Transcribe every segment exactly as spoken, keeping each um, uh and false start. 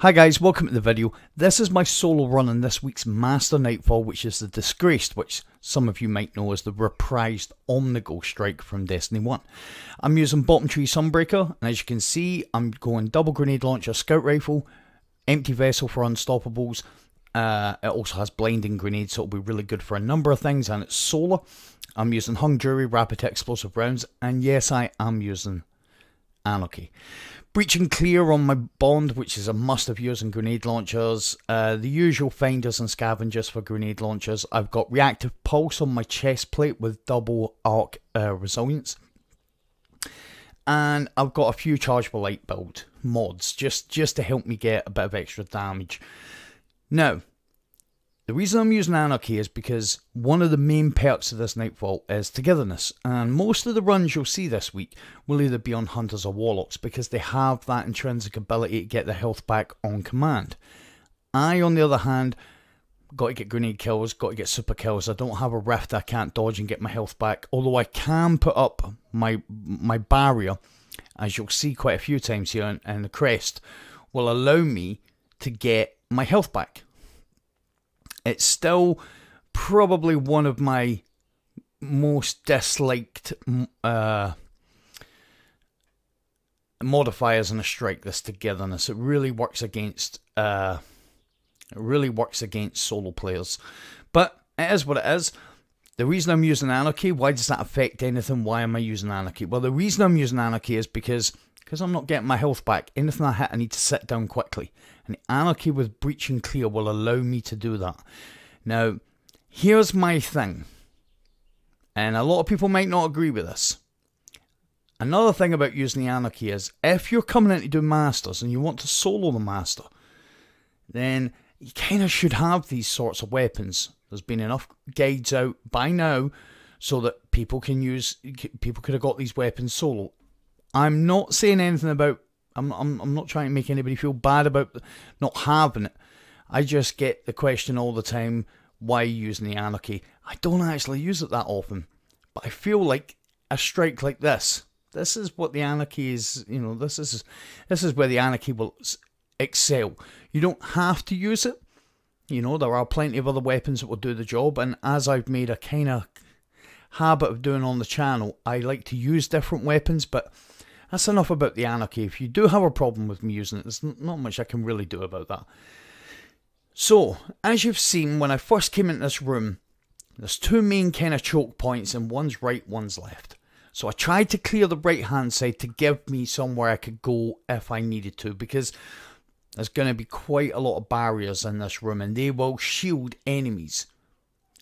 Hi guys, welcome to the video. This is my solo run on this week's Master Nightfall, which is the Disgraced, which some of you might know as the reprised Omnigo Strike from Destiny one. I'm using Bottom Tree Sunbreaker, and as you can see, I'm going double grenade launcher, scout rifle, empty vessel for unstoppables. Uh, it also has blinding grenades, so it'll be really good for a number of things, and it's solar. I'm using Hung Jury, rapid explosive rounds, and yes, I am using Anarchy. Breach and Clear on my Bond, which is a must of yours in grenade launchers. Uh, the usual finders and scavengers for grenade launchers. I've got Reactive Pulse on my chest plate with double arc uh, resilience. And I've got a few chargeable light build mods just, just to help me get a bit of extra damage. Now, the reason I'm using Anarchy is because one of the main perks of this Nightfall is Togetherness, and most of the runs you'll see this week will either be on Hunters or Warlocks because they have that intrinsic ability to get their health back on command. I, on the other hand, got to get grenade kills, got to get super kills. I don't have a rift I can't dodge and get my health back, although I can put up my, my barrier, as you'll see quite a few times here, and the crest will allow me to get my health back. It's still probably one of my most disliked uh, modifiers in a strike. This togetherness, it really works against uh, it really works against solo players, but it is what it is. The reason I'm using Anarchy, why does that affect anything? Why am I using Anarchy? Well, the reason I'm using Anarchy is because because I'm not getting my health back. Anything I hit, I need to sit down quickly. And Anarchy with Breach and Clear will allow me to do that. Now, here's my thing. And a lot of people might not agree with this. Another thing about using the Anarchy is, if you're coming in to do Masters and you want to solo the Master, then you kind of should have these sorts of weapons. There's been enough guides out by now so that people can use, people could have got these weapons solo. I'm not saying anything about, I'm, I'm, I'm not trying to make anybody feel bad about not having it. I just get the question all the time, why are you using the Anarchy? I don't actually use it that often, but I feel like a strike like this, this is what the Anarchy is, you know, this is, this is where the Anarchy will excel. You don't have to use it. You know, there are plenty of other weapons that will do the job, and as I've made a kind of habit of doing on the channel, I like to use different weapons, but that's enough about the Anarchy. If you do have a problem with me using it, there's not much I can really do about that. So, as you've seen, when I first came into this room, there's two main kind of choke points, and one's right, one's left. So I tried to clear the right-hand side to give me somewhere I could go if I needed to, because there's going to be quite a lot of barriers in this room, and they will shield enemies,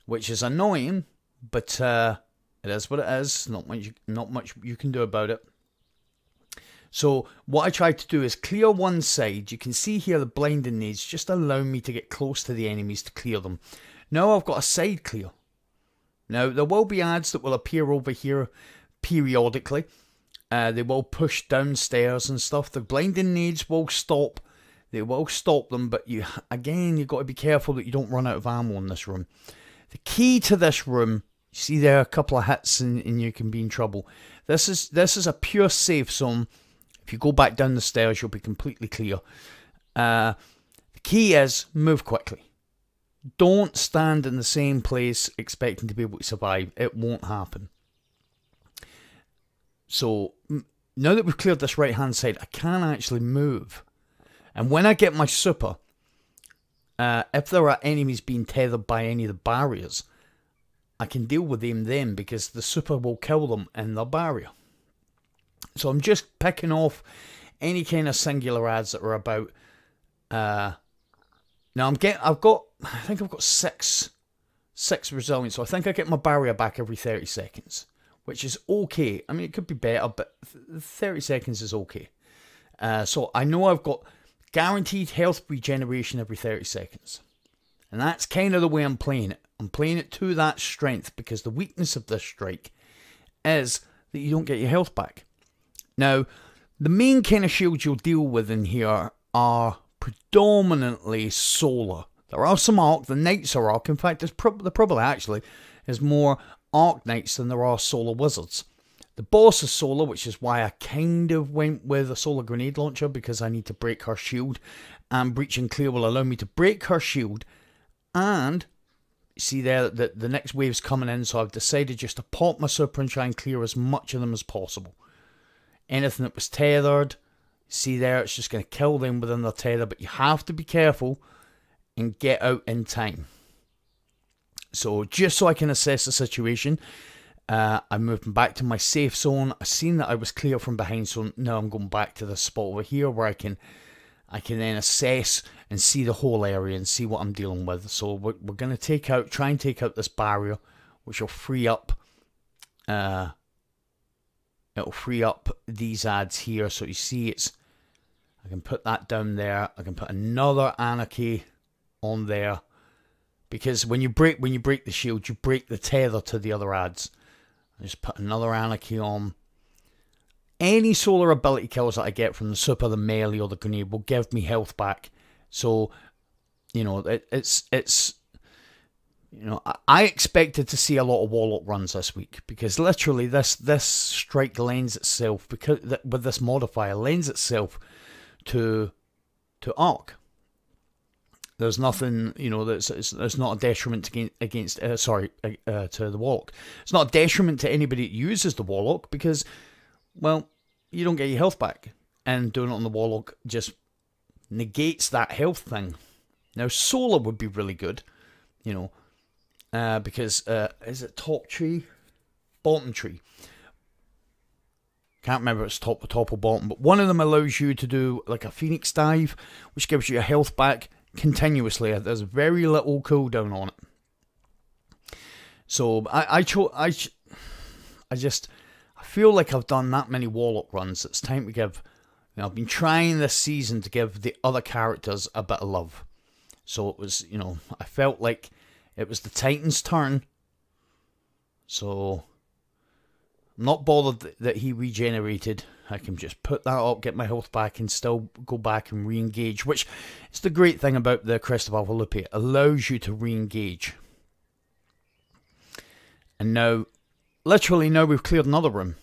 which is annoying, but uh, it is what it is. Not much, not much you can do about it. So what I tried to do is clear one side. You can see here the blinding nades just allow me to get close to the enemies to clear them. Now I've got a side clear. Now there will be ads that will appear over here periodically. Uh, they will push downstairs and stuff. The blinding nades will stop. They will stop them, but you again, you've got to be careful that you don't run out of ammo in this room. The key to this room, you see there a couple of hits and, and you can be in trouble. This is this is a pure safe zone. If you go back down the stairs, you'll be completely clear. Uh, the key is move quickly. Don't stand in the same place expecting to be able to survive. It won't happen. So now that we've cleared this right-hand side, I can actually move. And when I get my super, uh, if there are enemies being tethered by any of the barriers, I can deal with them then because the super will kill them in the barrier. So I'm just picking off any kind of singular ads that are about. Uh, now I'm getting, I've got, I think I've got six, six resilience. So I think I get my barrier back every thirty seconds, which is okay. I mean, it could be better, but thirty seconds is okay. Uh, so I know I've got guaranteed health regeneration every thirty seconds. And that's kind of the way I'm playing it. I'm playing it to that strength because the weakness of this strike is that you don't get your health back. Now, the main kind of shields you'll deal with in here are predominantly solar. There are some arc, the knights are arc. In fact, there's prob there probably actually is more arc knights than there are solar wizards. The boss is solar, which is why I kind of went with a solar grenade launcher, because I need to break her shield, and Breach and Clear will allow me to break her shield. And see there that the next wave's coming in, so I've decided just to pop my super and try and clear as much of them as possible. Anything that was tethered, see there, it's just going to kill them within their tether, but you have to be careful and get out in time. So just so I can assess the situation, Uh, I moved back to my safe zone. I seen that I was clear from behind, so now I'm going back to this spot over here where I can I can then assess and see the whole area and see what I'm dealing with. So we're, we're going to take out, try and take out this barrier, which will free up, uh, it'll free up these ads here. So you see it's, I can put that down there. I can put another Anarchy on there, because when you break, when you break the shield, you break the tether to the other ads. Just put another Anarchy on. Any solar ability kills that I get from the super, the melee, or the grenade will give me health back. So, you know, it, it's it's you know, I, I expected to see a lot of warlock runs this week, because literally this this strike lends itself, because th with this modifier lends itself to to arc. There's nothing, you know, that's it's, it's not a detriment against, against uh, sorry, uh, to the Warlock. It's not a detriment to anybody that uses the Warlock, because, well, you don't get your health back. And doing it on the Warlock just negates that health thing. Now, solar would be really good, you know, uh, because, uh, is it top tree? Bottom tree. Can't remember if it's top, top or bottom, but one of them allows you to do, like, a Phoenix Dive, which gives you your health back continuously. There's very little cooldown on it. So I I, cho I I just I feel like I've done that many warlock runs. It's time to give, you know, I've been trying this season to give the other characters a bit of love. So it was, you know, I felt like it was the Titan's turn. So I'm not bothered that he regenerated. I can just put that up, get my health back, and still go back and re-engage, which is the great thing about the Crest of Alpha Lupi. It allows you to re-engage. And now, literally now we've cleared another room.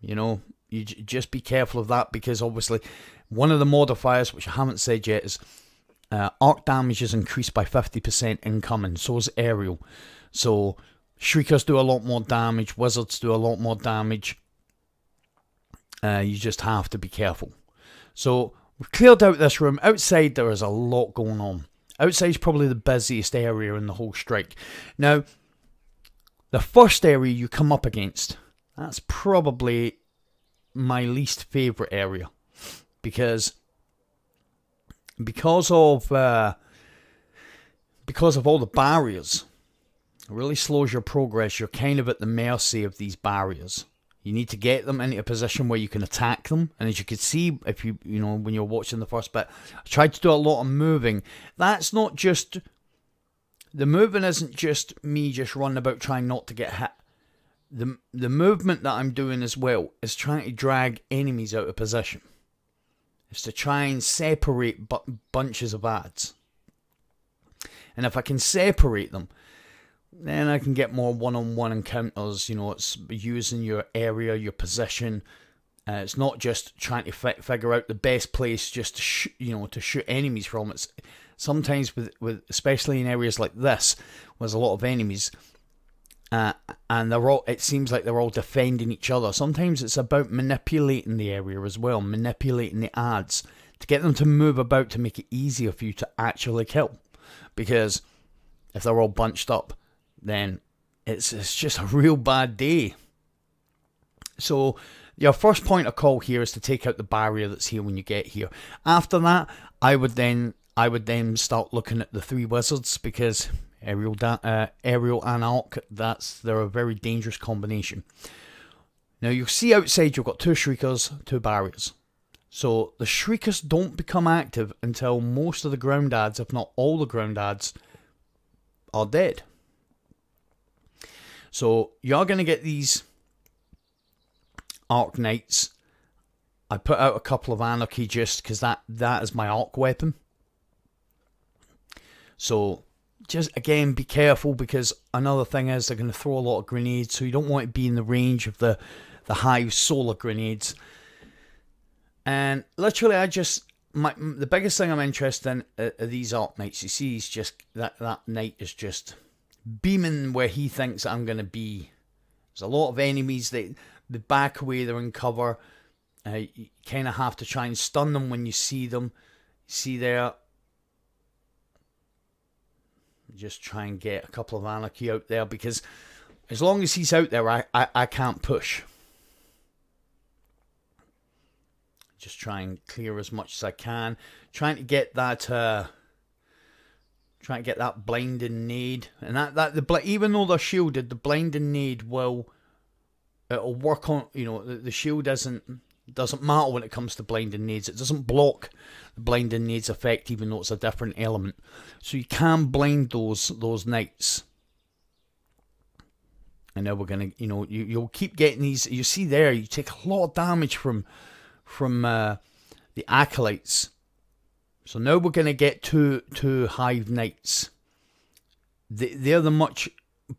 You know, you j just be careful of that, because obviously one of the modifiers, which I haven't said yet, is uh, arc damage is increased by fifty percent incoming, so is aerial. So Shriekers do a lot more damage, Wizards do a lot more damage. Uh, you just have to be careful. So we've cleared out this room. Outside there is a lot going on. Outside is probably the busiest area in the whole strike. Now, the first area you come up against, that's probably my least favourite area. Because, because of, uh, because of all the barriers, it really slows your progress. You're kind of at the mercy of these barriers. You need to get them into a position where you can attack them. And as you could see, if you you know, when you're watching the first bit, I tried to do a lot of moving. That's not just, the moving isn't just me just running about trying not to get hit. The, the movement that I'm doing as well is trying to drag enemies out of position. It's to try and separate bu bunches of ads. And if I can separate them, then I can get more one-on-one encounters. You know, it's using your area, your position. Uh, it's not just trying to fi figure out the best place just to sh you know to shoot enemies from. It's sometimes with with especially in areas like this, where there's a lot of enemies, uh, and they're all. It seems like they're all defending each other. Sometimes it's about manipulating the area as well, manipulating the ads to get them to move about to make it easier for you to actually kill, because if they're all bunched up, then it's, it's just a real bad day. So your first point of call here is to take out the barrier that's here when you get here. After that, I would then I would then start looking at the three wizards, because aerial, uh, aerial and arc, that's, they're a very dangerous combination. Now you'll see outside you've got two shriekers, two barriers. So the shriekers don't become active until most of the ground ads, if not all the ground ads, are dead. So you're going to get these Arc Knights. I put out a couple of Anarchy just because that, that is my Arc weapon. So just, again, be careful, because another thing is they're going to throw a lot of grenades, so you don't want to be in the range of the, the Hive solar grenades. And literally, I just... My, the biggest thing I'm interested in are, are these Arc Knights. You see, he's just... That, that knight is just beaming where he thinks I'm going to be. There's a lot of enemies. They, they back away, they're in cover. Uh, you kind of have to try and stun them when you see them. See there... Just try and get a couple of Anarchy out there, because as long as he's out there, I, I, I can't push. Just try and clear as much as I can. Trying to get that, uh, trying to get that blinding nade, and that that the even though they're shielded, the blinding nade will, it'll work on. You know, the, the shield doesn't doesn't matter when it comes to blinding nades. It doesn't block the blinding nades effect, even though it's a different element. So you can blind those those knights. And now we're gonna, you know, you you'll keep getting these. You see there, you take a lot of damage from. From uh, the acolytes. So now we're going to get two two Hive Knights. They, they're the much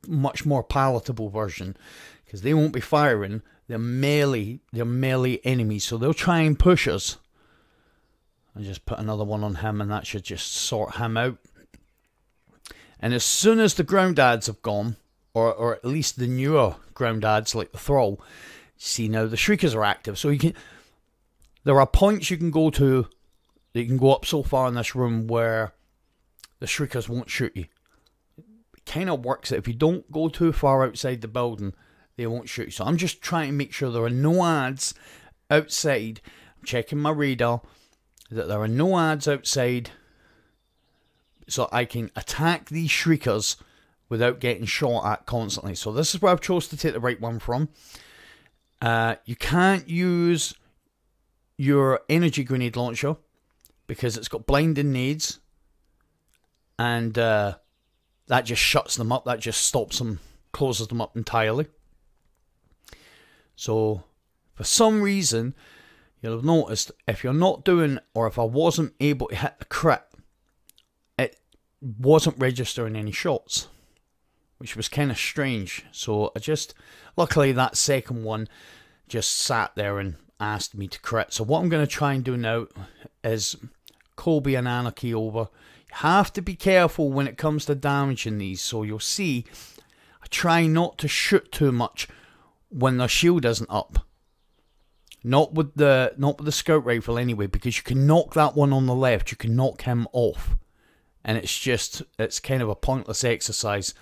much more palatable version, because they won't be firing. They're melee. They're melee enemies, so they'll try and push us. I just put another one on him, and that should just sort him out. And as soon as the ground ads have gone, or or at least the newer ground ads like the Thrall, see now the Shriekers are active, so you can. There are points you can go to, that you can go up so far in this room where the Shriekers won't shoot you. It kind of works that if you don't go too far outside the building, they won't shoot you. So I'm just trying to make sure there are no ads outside. I'm checking my radar that there are no ads outside, so I can attack these Shriekers without getting shot at constantly. So this is where I've chose to take the right one from. Uh, you can't use... your energy grenade launcher, because it's got blinding nades, and uh, that just shuts them up. That just stops them, closes them up entirely. So for some reason, you'll have noticed, if you're not doing, or if I wasn't able to hit the crit, it wasn't registering any shots, which was kind of strange. So I just, luckily that second one just sat there and asked me to crit. So what I'm going to try and do now is Colby and Anarchy over. You have to be careful when it comes to damaging these. So you'll see, I try not to shoot too much when their shield isn't up. Not with the not with the scout rifle anyway, because you can knock that one on the left. You can knock him off, and it's just it's kind of a pointless exercise.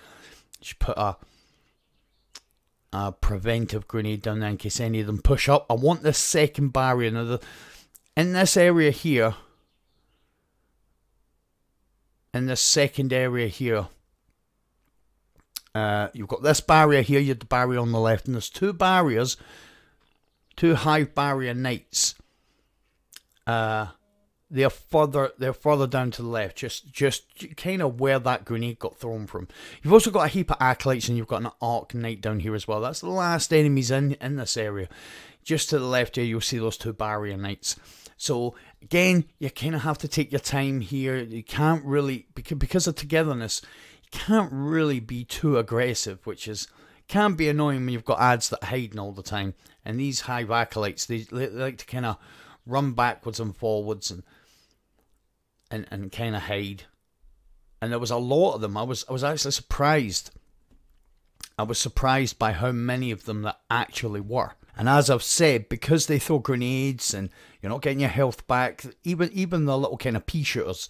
Just put a. A preventive grenade down there in case any of them push up. I want this second barrier. Now, the, in this area here, in this second area here, uh, you've got this barrier here, you have the barrier on the left, and there's two barriers, two Hive Barrier Knights. Uh, they're further, they're further down to the left, just, just kind of where that grenade got thrown from. You've also got a heap of acolytes, and you've got an Arc Knight down here as well. That's the last enemies in in this area. Just to the left here, you'll see those two barrier knights. So again, you kind of have to take your time here. You can't really, because of togetherness, you can't really be too aggressive, which is can be annoying when you've got ads that are hiding all the time. And these Hive acolytes, they, they like to kind of run backwards and forwards and. And, and kind of hide. And there was a lot of them. I was I was actually surprised. I was surprised by how many of them that actually were. And as I've said, because they throw grenades and you're not getting your health back, even, even the little kind of pea shooters,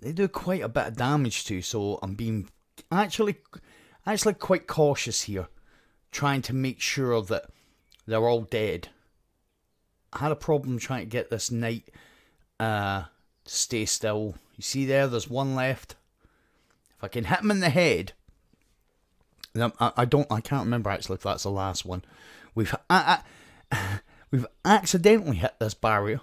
they do quite a bit of damage to you. So I'm being actually, actually quite cautious here, trying to make sure that they're all dead. I had a problem trying to get this knight... Uh, stay still. You see there, there's one left. If I can hit him in the head, I, I don't. I can't remember actually if that's the last one. We've I, I, we've accidentally hit this barrier,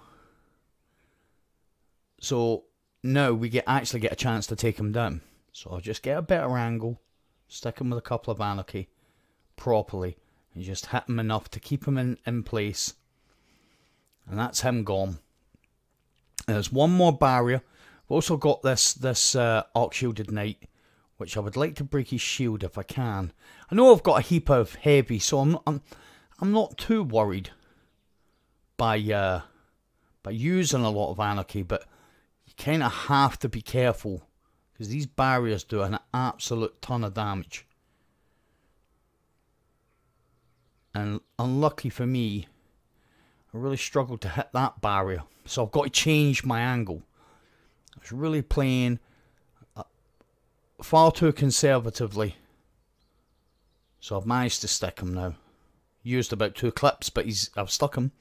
so now we get actually get a chance to take him down. So I'll just get a better angle, stick him with a couple of Anarchy properly, and just hit him enough to keep him in in place. And that's him gone. There's one more barrier. We've also got this this uh, Arc Shielded Knight which I would like to break his shield if I can. I know I've got a heap of heavy, so I'm I'm, I'm not too worried by uh, by using a lot of anarchy, but you kind of have to be careful because these barriers do an absolute ton of damage. And unlucky for me, I really struggled to hit that barrier, so I've got to change my angle. I was really playing far too conservatively, so I've managed to stick him now. Used about two clips, but he's I've stuck him.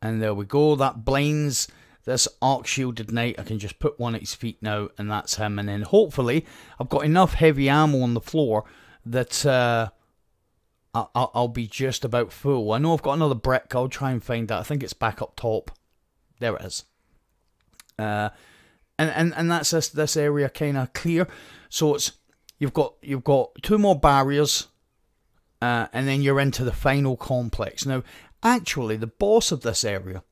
And there we go, that blinds this arc shielded knight. I can just put one at his feet now, and that's him. And then hopefully I've got enough heavy ammo on the floor that uh, I, I, I'll be just about full. I know I've got another brick. I'll try and find that. I think it's back up top. There it is. Uh, and, and and that's this this area kind of clear. So it's you've got you've got two more barriers, uh, and then you're into the final complex. Now, actually, the boss of this area,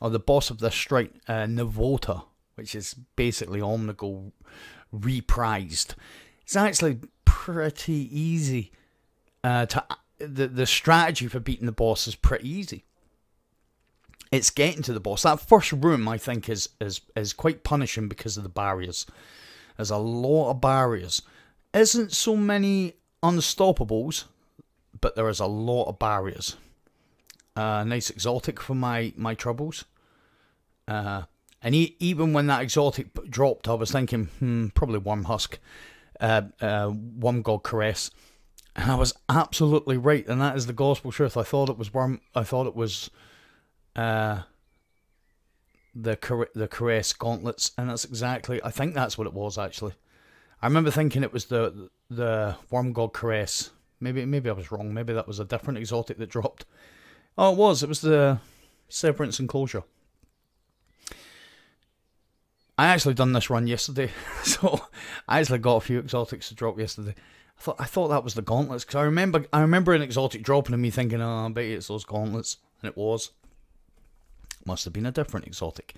or the boss of this strike, uh, Navôta, which is basically Omnigo reprised, it's actually pretty easy. Uh, to the the strategy for beating the boss is pretty easy. It's getting to the boss. That first room, I think, is, is, is quite punishing because of the barriers. There's a lot of barriers. Isn't so many unstoppables, but there is a lot of barriers. Uh, nice exotic for my, my troubles. Uh, and e even when that exotic dropped, I was thinking, hmm, probably Wormhusk, uh, uh, Wormgod caress. And I was absolutely right, and that is the gospel truth. I thought it was Worm... I thought it was... Uh, the car the caress gauntlets, and that's exactly. I think that's what it was actually. I remember thinking it was the the Wormgod caress. Maybe maybe I was wrong. Maybe that was a different exotic that dropped. Oh, it was. It was the Severance Enclosure. I actually done this run yesterday, so I actually got a few exotics to drop yesterday. I thought I thought that was the gauntlets because I remember I remember an exotic dropping and me thinking, oh, I bet it's those gauntlets, and it was. Must have been a different exotic.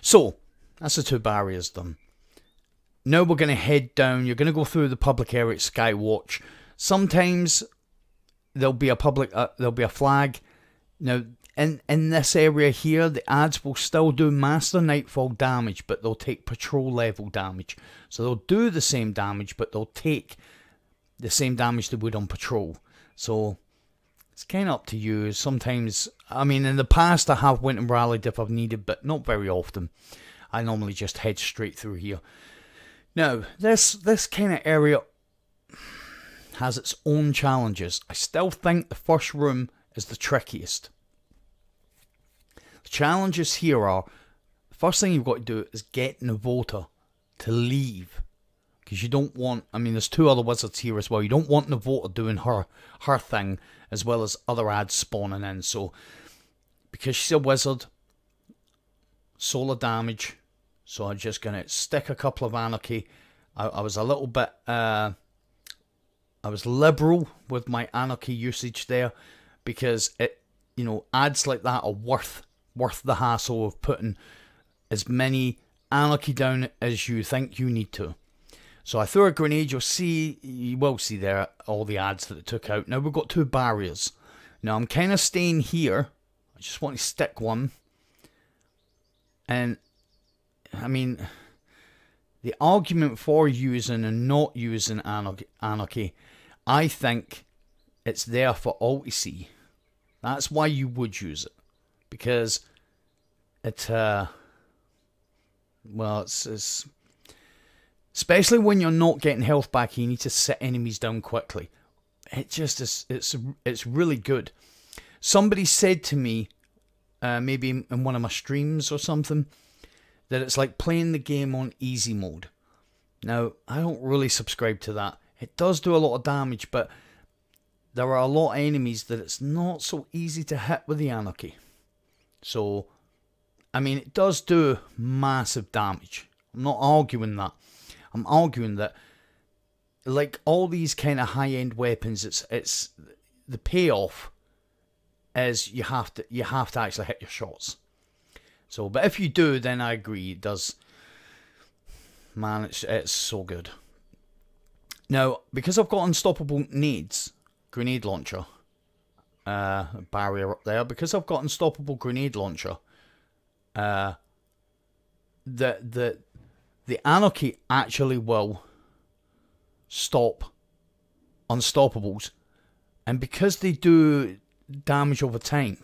So, that's the two barriers done. Now we're going to head down. You're going to go through the public area at Skywatch. Sometimes there'll be a public, uh, there'll be a flag. Now, in, in this area here, the ads will still do Master Nightfall damage, but they'll take patrol level damage. So they'll do the same damage, but they'll take the same damage they would on patrol. So... it's kind of up to you. Sometimes, I mean, in the past I have went and rallied if I've needed, but not very often. I normally just head straight through here. Now, this this kind of area has its own challenges. I still think the first room is the trickiest. The challenges here are, the first thing you've got to do is get Navôta to leave. Because you don't want, I mean, there's two other wizards here as well. You don't want Navôta doing her her thing as well as other ads spawning in. So, because she's a wizard, solar damage. So I'm just going to stick a couple of anarchy. I, I was a little bit, uh, I was liberal with my anarchy usage there. Because, it, you know, ads like that are worth, worth the hassle of putting as many anarchy down as you think you need to. So I threw a grenade, you'll see, you will see there all the ads that it took out. Now we've got two barriers. Now I'm kind of staying here. I just want to stick one. And, I mean, the argument for using and not using anarchy, I think it's there for all to see. That's why you would use it. Because it, uh, well, it's... it's especially when you're not getting health back, you need to sit enemies down quickly. It just is, it's, it's really good. Somebody said to me, uh, maybe in one of my streams or something, that it's like playing the game on easy mode. Now, I don't really subscribe to that. It does do a lot of damage, but there are a lot of enemies that it's not so easy to hit with the anarchy. So, I mean, it does do massive damage. I'm not arguing that. I'm arguing that, like all these kind of high-end weapons, it's it's the payoff is you have to you have to actually hit your shots. So, but if you do, then I agree. It does, man. It's it's so good. Now, because I've got unstoppable needs, grenade launcher, uh, barrier up there, because I've got unstoppable grenade launcher, uh, the, the, the Anarchy actually will stop unstoppables. And because they do damage over time,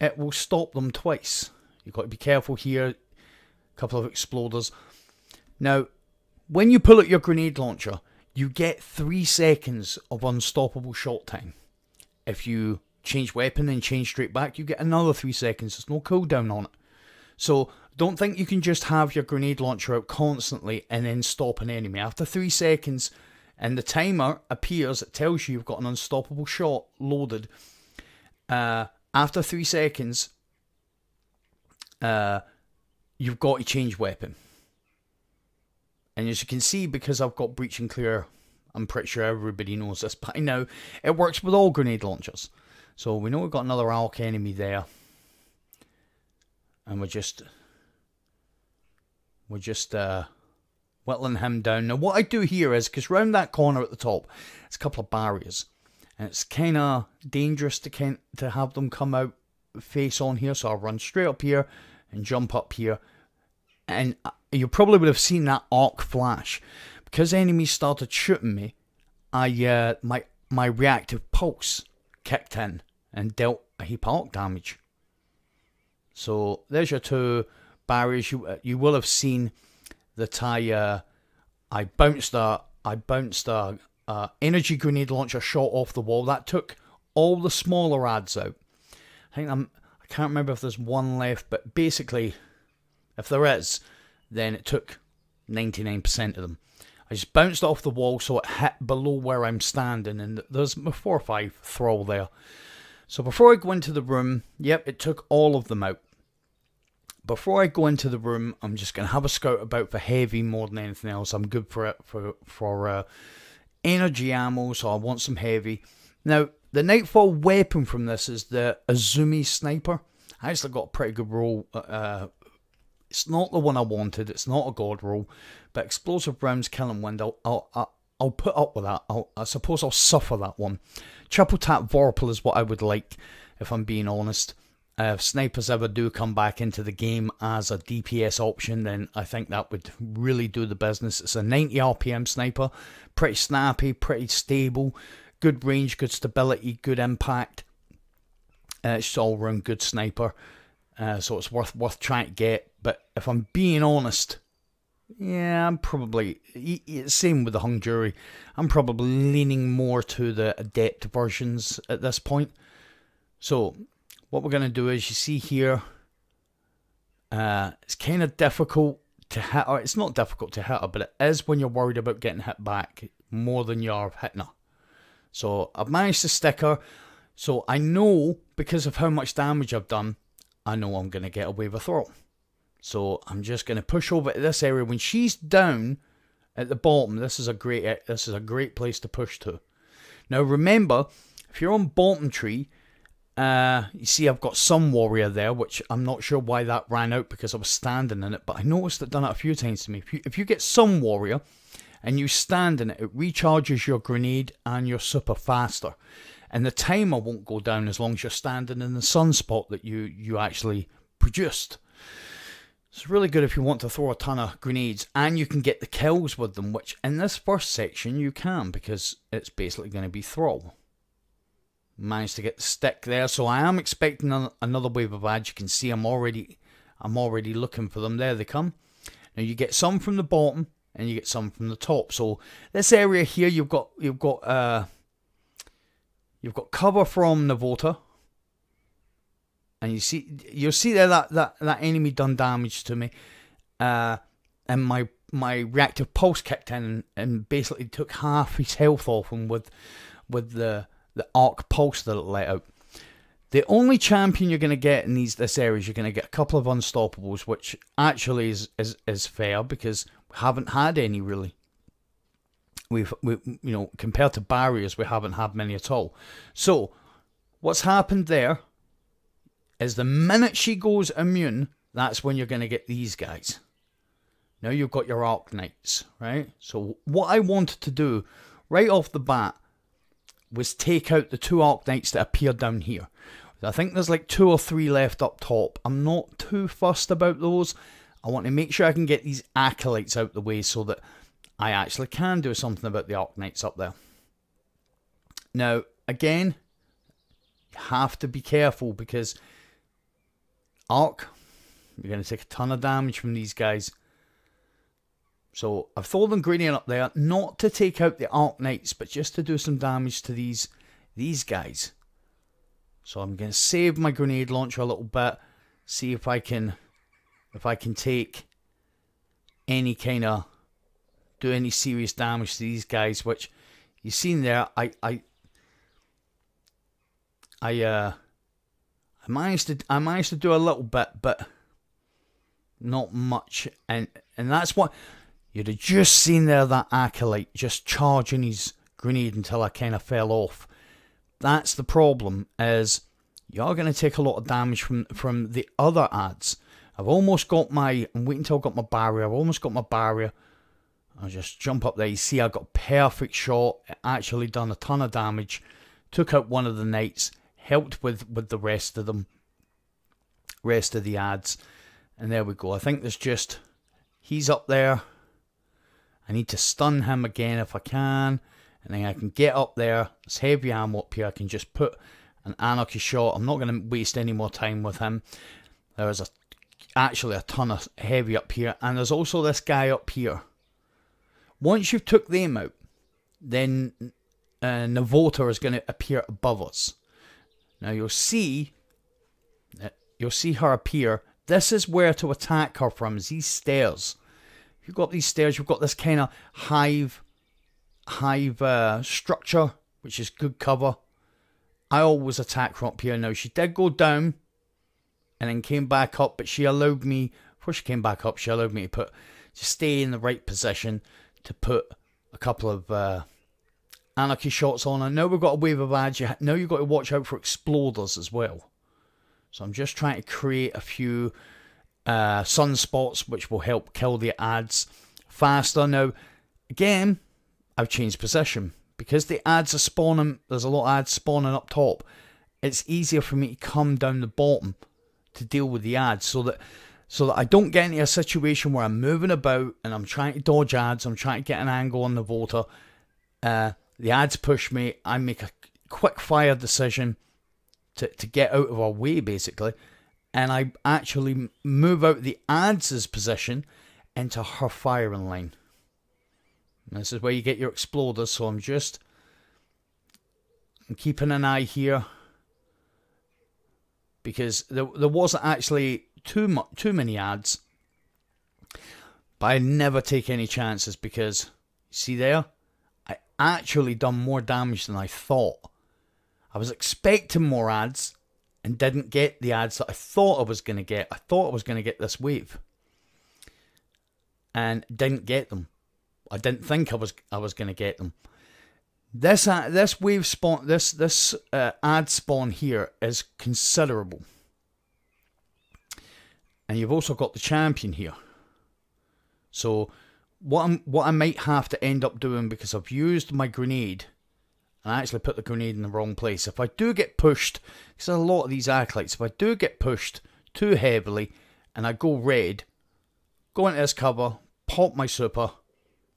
it will stop them twice. You've got to be careful here. A couple of exploders. Now, when you pull out your grenade launcher, you get three seconds of unstoppable shot time. If you change weapon and change straight back, you get another three seconds. There's no cooldown on it. So, don't think you can just have your grenade launcher out constantly and then stop an enemy. After three seconds, and the timer appears, it tells you you've got an unstoppable shot loaded. Uh, after three seconds, uh, you've got to change weapon. And as you can see, because I've got Breach and Clear, I'm pretty sure everybody knows this by now, it works with all grenade launchers. So we know we've got another A W K enemy there. And we're just... We're just... Uh, whittling him down. Now what I do here is, because round that corner at the top, it's a couple of barriers. And it's kind of dangerous to can, to have them come out face on here. So I'll run straight up here and jump up here. And you probably would have seen that arc flash. Because enemies started shooting me, I uh, my, my reactive pulse kicked in and dealt a heap of arc damage. So there's your two barriers. You, uh, you will have seen that I uh, I bounced a I bounced a, a energy grenade launcher shot off the wall. That took all the smaller ads out. I think I'm I can't remember if there's one left, but basically, if there is, then it took ninety-nine percent of them. I just bounced off the wall, so it hit below where I'm standing, and there's four or five thrall there. So before I go into the room, yep, it took all of them out. Before I go into the room, I'm just going to have a scout about for heavy more than anything else. I'm good for it for for uh, energy ammo, so I want some heavy. Now, the Nightfall weapon from this is the Uzume Sniper. I actually got a pretty good roll. Uh, it's not the one I wanted. It's not a god roll, but explosive rounds, killing wind. I'll I'll, I'll, I'll put up with that. I'll, I suppose I'll suffer that one. Triple Tap Vorpal is what I would like, if I'm being honest. Uh, if snipers ever do come back into the game as a D P S option, then I think that would really do the business. It's a ninety R P M sniper, pretty snappy, pretty stable, good range, good stability, good impact. Uh, it's just all round good sniper, uh, so it's worth worth trying to get. But if I'm being honest, yeah, I'm probably same with the Hung Jury. I'm probably leaning more to the adept versions at this point. So what we're going to do is, you see here, uh, it's kind of difficult to hit her. It's not difficult to hit her, but it is when you're worried about getting hit back more than you are hitting her. So I've managed to stick her. So I know, because of how much damage I've done, I know I'm going to get away with a throttle. So I'm just going to push over to this area. When she's down at the bottom, this is a great, this is a great place to push to. Now remember, if you're on Bottom Tree, Uh, you see I've got Sun Warrior there, which I'm not sure why that ran out because I was standing in it, but I noticed it done it a few times to me. If you, if you get Sun Warrior and you stand in it, it recharges your grenade and your super faster. And the timer won't go down as long as you're standing in the sunspot that you, you actually produced. It's really good if you want to throw a ton of grenades and you can get the kills with them, which in this first section you can, because it's basically going to be thrall. Managed to get the stick there, so I am expecting another wave of ads. You can see I'm already, I'm already looking for them. There they come. Now you get some from the bottom and you get some from the top. So this area here, you've got, you've got, uh, you've got cover from Navôta, and you see, you'll see there that that that enemy done damage to me, uh, and my my reactive pulse kicked in and basically took half his health off him with, with the the arc pulse that it let out. The only champion you're going to get in these this area is you're going to get a couple of unstoppables, which actually is is, is fair, because we haven't had any really. We've we, you know, compared to barriers, we haven't had many at all. So what's happened there is the minute she goes immune, that's when you're going to get these guys. Now you've got your Arc Knights, right? So what I wanted to do right off the bat was take out the two Arc Knights that appear down here. I think there's like two or three left up top. I'm not too fussed about those. I want to make sure I can get these Acolytes out the way so that I actually can do something about the Arc Knights up there. Now, again, you have to be careful because Arc, you're going to take a ton of damage from these guys. So I've thrown them Gradient up there, not to take out the Arc Knights, but just to do some damage to these, these guys. So I'm going to save my grenade launcher a little bit, see if I can, if I can take any kind of, do any serious damage to these guys, which you've seen there, I, I, I, uh, I managed to, I managed to do a little bit, but not much, and, and that's what, you'd have just seen there that Acolyte just charging his grenade until I kind of fell off. That's the problem, is you're going to take a lot of damage from, from the other ads. I've almost got my... I'm waiting until I've got my barrier. I've almost got my barrier. I'll just jump up there. You see, I got a perfect shot. It actually done a ton of damage. Took out one of the knights. Helped with, with the rest of them. Rest of the ads. And there we go. I think there's just... He's up there. I need to stun him again if I can. And then I can get up there. It's heavy ammo up here. I can just put an Anarchy shot. I'm not going to waste any more time with him. There is a, actually a ton of heavy up here. And there's also this guy up here. Once you've took them out, then uh, Navôta is going to appear above us. Now you'll see, uh, you'll see her appear. This is where to attack her from, is these stairs. If you've got these stairs, you've got this kind of hive... hive uh, structure, which is good cover. I always attack from up here. Now she did go down and then came back up, but she allowed me, before she came back up, she allowed me to put, to stay in the right position to put a couple of uh, Anarchy shots on her. Now we've got a wave of ads. Now you've got to watch out for exploders as well. So I'm just trying to create a few uh, sunspots which will help kill the ads faster. Now again, I've changed position. Because the ads are spawning, there's a lot of ads spawning up top, it's easier for me to come down the bottom to deal with the ads so that so that I don't get into a situation where I'm moving about and I'm trying to dodge ads, I'm trying to get an angle on Navôta. Uh, the ads push me, I make a quick fire decision to, to get out of our way basically, and I actually move out the ads' position into her firing line. This is where you get your exploders, so I'm just I'm keeping an eye here because there, there wasn't actually too much, too many ads, but I never take any chances because, see there, I actually done more damage than I thought. I was expecting more ads and didn't get the ads that I thought I was going to get. I thought I was going to get this wave and didn't get them. I didn't think I was I was going to get them. This uh, this wave spawn, this this uh, ad spawn here is considerable, and you've also got the champion here. So what I'm what I might have to end up doing, because I've used my grenade, and I actually put the grenade in the wrong place. If I do get pushed, because there's a lot of these acolytes, if I do get pushed too heavily, and I go red, go into this cover, pop my super.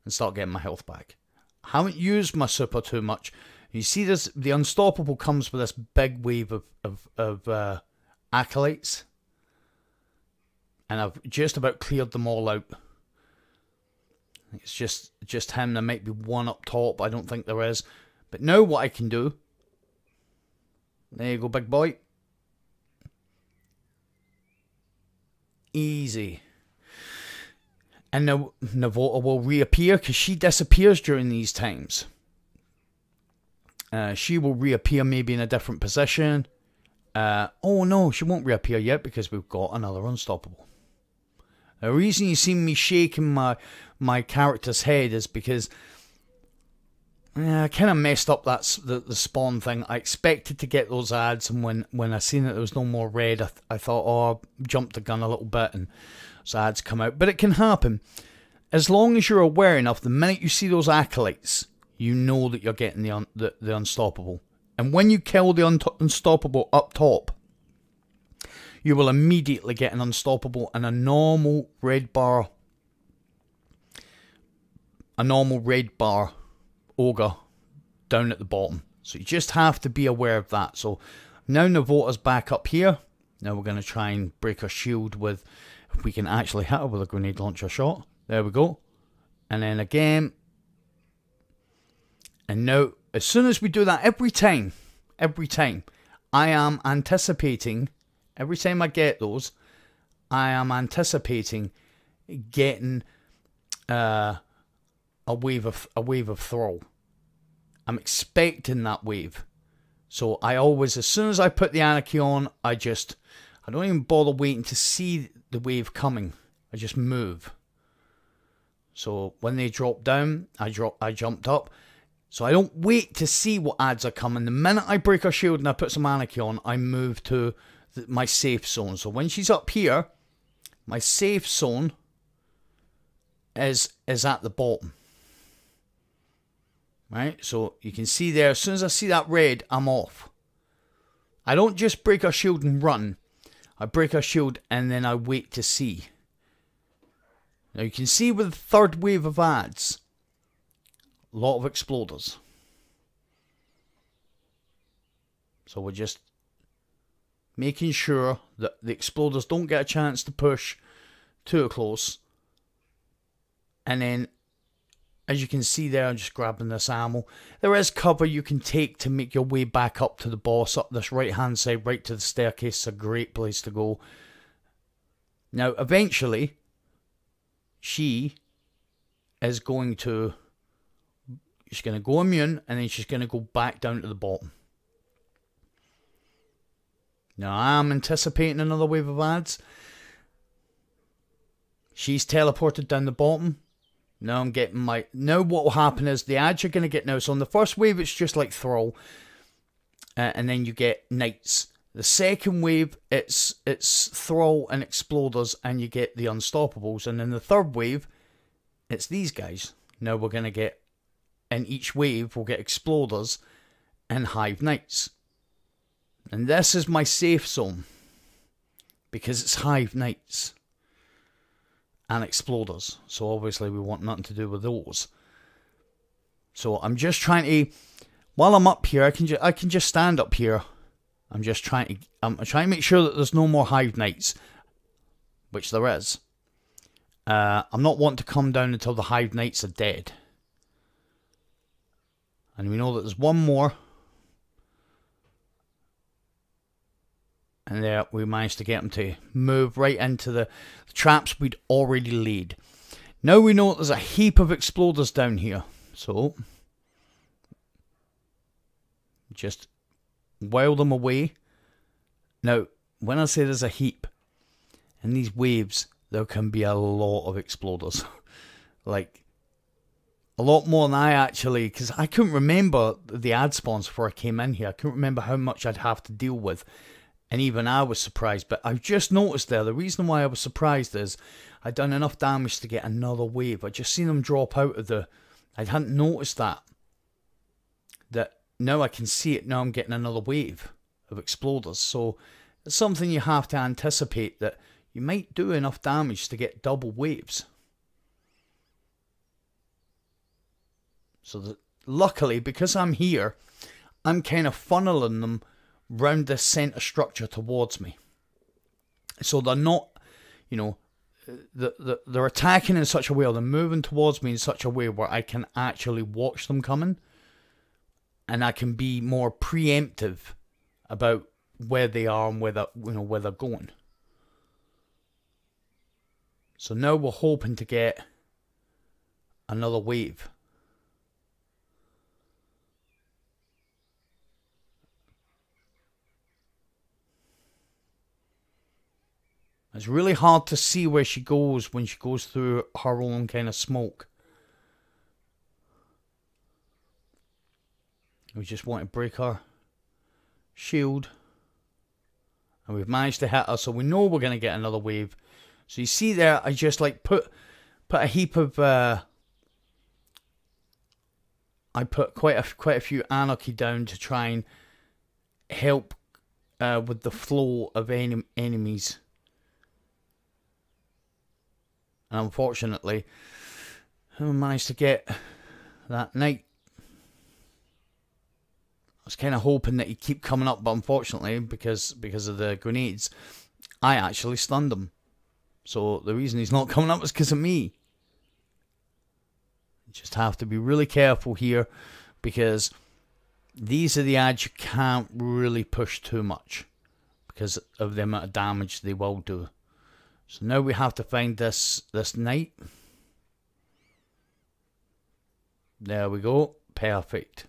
And start getting my health back. I haven't used my super too much. You see this, the Unstoppable comes with this big wave of, of, of uh, acolytes. And I've just about cleared them all out. It's just, just him. There might be one up top. I don't think there is. But now what I can do. There you go, big boy. Easy. And now Navôta will reappear because she disappears during these times. Uh, she will reappear maybe in a different position. Uh, oh no, she won't reappear yet because we've got another Unstoppable. The reason you see me shaking my, my character's head is because uh, I kind of messed up that the, the spawn thing. I expected to get those ads, and when, when I seen that there was no more red, I, th I thought, oh, I jumped the gun a little bit and... ads come out, but it can happen. As long as you're aware enough, the minute you see those acolytes, you know that you're getting the, un the, the unstoppable. And when you kill the un unstoppable up top, you will immediately get an unstoppable and a normal red bar. A normal red bar ogre down at the bottom. So you just have to be aware of that. So now Navota's back up here. Now we're going to try and break her shield with, if we can actually hit her with a grenade launcher shot. There we go. And then again. And now, as soon as we do that, every time, every time, I am anticipating, every time I get those, I am anticipating getting uh, a wave of a wave of thrall. I'm expecting that wave. So I always, as soon as I put the Anarchy on, I just, I don't even bother waiting to see the wave coming. I just move. So when they drop down, I drop, I jumped up. So I don't wait to see what ads are coming. The minute I break her shield and I put some Anarchy on, I move to the, my safe zone. So when she's up here, my safe zone is is at the bottom. Right, so you can see there, as soon as I see that red, I'm off. I don't just break her shield and run. I break her shield and then I wait to see. Now you can see with the third wave of ads, a lot of exploders. So we're just making sure that the exploders don't get a chance to push too close. And then, as you can see there, I'm just grabbing this ammo. There is cover you can take to make your way back up to the boss, up this right hand side, right to the staircase. It's a great place to go. Now, eventually, she is going to, she's going to go immune, and then she's going to go back down to the bottom. Now, I'm anticipating another wave of ads. She's teleported down the bottom. Now I'm getting my, now what will happen is the ads you're going to get now, so on the first wave it's just like thrall, uh, and then you get knights. The second wave it's it's thrall and exploders, and you get the unstoppables. And then the third wave, it's these guys. Now we're going to get, in each wave we'll get exploders and hive knights. And this is my safe zone, because it's hive knights and exploders, so obviously we want nothing to do with those. So I'm just trying to, while I'm up here, I can just I can just stand up here. I'm just trying to I'm trying to make sure that there's no more hive knights, which there is. Uh, I'm not wanting to come down until the hive knights are dead. And we know that there's one more, and there we managed to get them to move right into the traps we'd already laid. Now we know there's a heap of exploders down here. So just while them away. Now when I say there's a heap, in these waves there can be a lot of exploders. Like a lot more than I actually, because I couldn't remember the ad spawns before I came in here. I couldn't remember how much I'd have to deal with. And even I was surprised, but I've just noticed there, the reason why I was surprised is I'd done enough damage to get another wave. I'd just seen them drop out of the, I hadn't noticed that. That now I can see it, now I'm getting another wave of exploders. So it's something you have to anticipate, that you might do enough damage to get double waves. So that, luckily, because I'm here, I'm kind of funneling them round this centre structure towards me. So they're not, you know, they're, they're attacking in such a way, or they're moving towards me in such a way where I can actually watch them coming, and I can be more preemptive about where they are and where they're, you know, where they're going. So now we're hoping to get another wave. It's really hard to see where she goes when she goes through her own kind of smoke. We just want to break her shield. And we've managed to hit her, so we know we're going to get another wave. So you see there, I just like put put a heap of uh, I put quite a quite a few anarchy down to try and help uh, with the flow of en enemies. And unfortunately, I managed to get that knight. I was kind of hoping that he'd keep coming up, but unfortunately, because because of the grenades, I actually stunned him. So the reason he's not coming up is because of me. You just have to be really careful here, because these are the ads you can't really push too much because of the amount of damage they will do. So now we have to find this this knight. There we go. Perfect.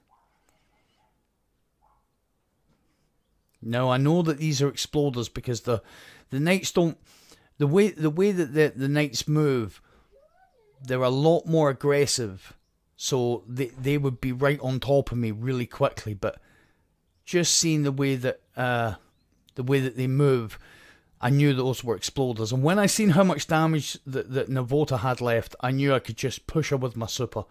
Now I know that these are exploders because the the knights don't the way the way that the, the knights move, they're a lot more aggressive. So they they would be right on top of me really quickly, but just seeing the way that uh the way that they move, I knew those were exploders, and when I seen how much damage that, that Navôta had left, I knew I could just push her with my super,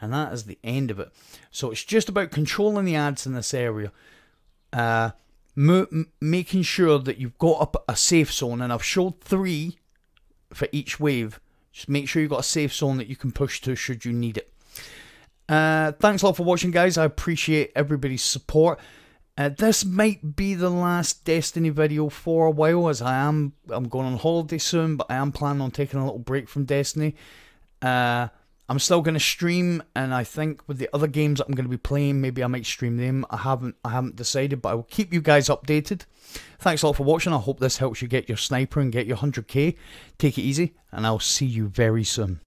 and that is the end of it. So it's just about controlling the adds in this area, uh, m making sure that you've got up a safe zone, and I've showed three for each wave. Just make sure you've got a safe zone that you can push to should you need it. Uh, thanks a lot for watching, guys. I appreciate everybody's support. Uh, this might be the last Destiny video for a while, as I am I'm going on holiday soon, but I am planning on taking a little break from Destiny. Uh, I'm still going to stream, and I think with the other games that I'm going to be playing, maybe I might stream them. I haven't I haven't decided, but I will keep you guys updated. Thanks a lot for watching. I hope this helps you get your sniper and get your one hundred K. Take it easy, and I'll see you very soon.